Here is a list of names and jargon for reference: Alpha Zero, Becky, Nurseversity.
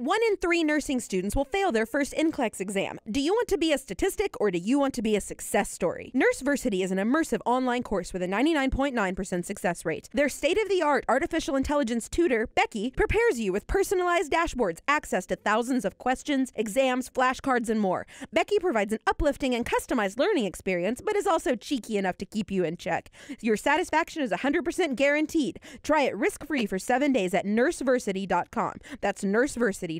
1 in 3 nursing students will fail their first NCLEX exam. Do you want to be a statistic or do you want to be a success story? Nurseversity is an immersive online course with a 99.9% success rate. Their state-of-the-art artificial intelligence tutor, Becky, prepares you with personalized dashboards, access to thousands of questions, exams, flashcards, and more. Becky provides an uplifting and customized learning experience, but is also cheeky enough to keep you in check. Your satisfaction is 100% guaranteed. Try it risk-free for 7 days at nurseversity.com. That's nurseversity.com.